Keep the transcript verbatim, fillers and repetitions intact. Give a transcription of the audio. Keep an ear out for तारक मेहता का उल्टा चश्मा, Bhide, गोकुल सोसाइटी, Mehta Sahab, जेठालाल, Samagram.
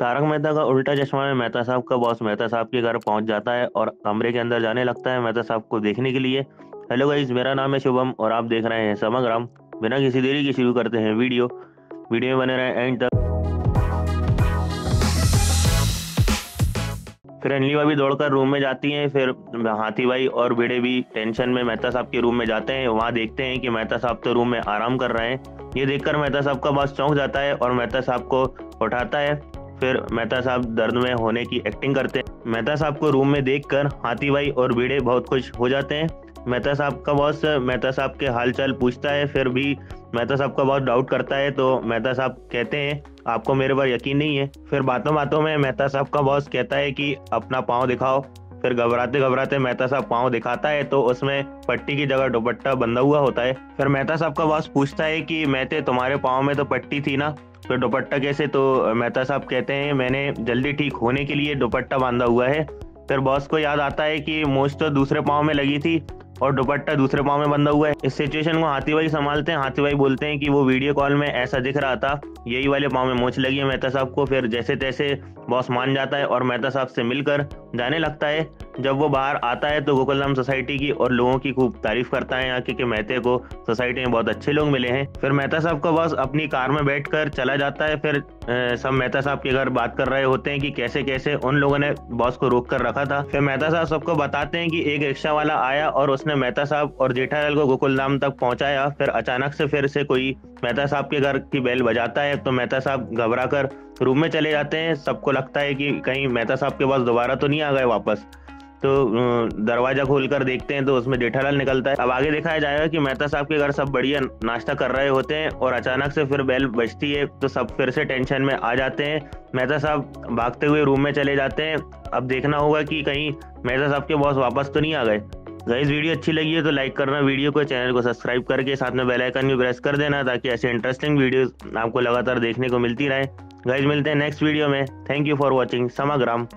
तारक मेहता का उल्टा चश्मा में मेहता साहब का बॉस मेहता साहब के घर पहुंच जाता है और कमरे के अंदर जाने लगता है मेहता साहब को देखने के लिए। हेलो गाइस, मेरा नाम है शुभम और आप देख रहे हैं समाग्राम। बिना किसी देरी के शुरू करते हैं वीडियो वीडियो में बने रहे एंड तक। फिर अनली भाभी दौड़कर रूम में जाती हैं। फिर हाथी भाई और भिड़े भी टेंशन में मेहता साहब के रूम में जाते हैं। वहाँ देखते हैं कि मेहता साहब तो रूम में आराम कर रहे हैं। ये देखकर मेहता साहब का बॉस चौंक जाता है और मेहता साहब को उठाता है। फिर मेहता साहब दर्द में होने की एक्टिंग करते हैं। मेहता साहब को रूम में देखकर हाथी भाई और भिड़े बहुत खुश हो जाते हैं। मेहता साहब का बॉस मेहता साहब के हालचाल पूछता है। फिर भी मेहता साहब का बॉस डाउट करता है तो मेहता साहब कहते हैं आपको मेरे पर यकीन नहीं है। फिर बातों बातों में मेहता साहब का बॉस कहता है कि अपना पाँव दिखाओ। फिर घबराते घबराते मेहता साहब पाँव दिखाता है तो उसमें पट्टी की जगह दुपट्टा बंधा हुआ होता है। फिर मेहता साहब का बॉस पूछता है कि मेहते तुम्हारे पाँव में तो पट्टी थी ना, फिर दुपट्टा कैसे? तो मेहता साहब कहते हैं मैंने जल्दी ठीक होने के लिए दुपट्टा बांधा हुआ है। फिर बॉस को याद आता है कि मोच तो दूसरे पाँव में लगी थी और दुपट्टा दूसरे पाँव में बंधा हुआ है। इस सिचुएशन को हाथी भाई संभालते हैं। हाथी भाई बोलते हैं कि वो वीडियो कॉल में ऐसा दिख रहा था, यही वाले पाँव में मोच लगी है मेहता साहब को। फिर जैसे तैसे बॉस मान जाता है और मेहता साहब से मिलकर जाने लगता है। जब वो बाहर आता है तो गोकुल सोसाइटी की और लोगों की खूब तारीफ करता है यहाँ के मेहते को, सोसाइटी में बहुत अच्छे लोग मिले हैं। फिर मेहता साहब का बॉस अपनी कार में बैठकर चला जाता है। फिर सब मेहता साहब के घर बात कर रहे होते हैं कि कैसे कैसे उन लोगों ने बॉस को रोक कर रखा था। फिर मेहता साहब सबको बताते हैं कि एक रिक्शा वाला आया और उसने मेहता साहब और जेठालाल को गोकुल तक पहुँचाया। फिर अचानक से फिर से कोई मेहता साहब के घर की बेल बजाता है तो मेहता साहब घबरा कर रूम में चले जाते हैं। सबको लगता है कि कहीं मेहता साहब के पास दोबारा तो नहीं आ गए वापस। तो दरवाज़ा खोलकर देखते हैं तो उसमें जेठालाल निकलता है। अब आगे दिखाया जाएगा कि मेहता साहब के घर सब बढ़िया नाश्ता कर रहे होते हैं और अचानक से फिर बेल बजती है तो सब फिर से टेंशन में आ जाते हैं। मेहता साहब भागते हुए रूम में चले जाते हैं। अब देखना होगा कि कहीं मेहता साहब के बॉस वापस तो नहीं आ गए। गाइस, वीडियो अच्छी लगी है तो लाइक करना वीडियो को, चैनल को सब्सक्राइब करके साथ में बेल आइकन भी प्रेस कर देना ताकि ऐसे इंटरेस्टिंग वीडियोस आपको लगातार देखने को मिलती रहे। गाइस, मिलते हैं नेक्स्ट वीडियो में। Thank you for watching समाग्राम।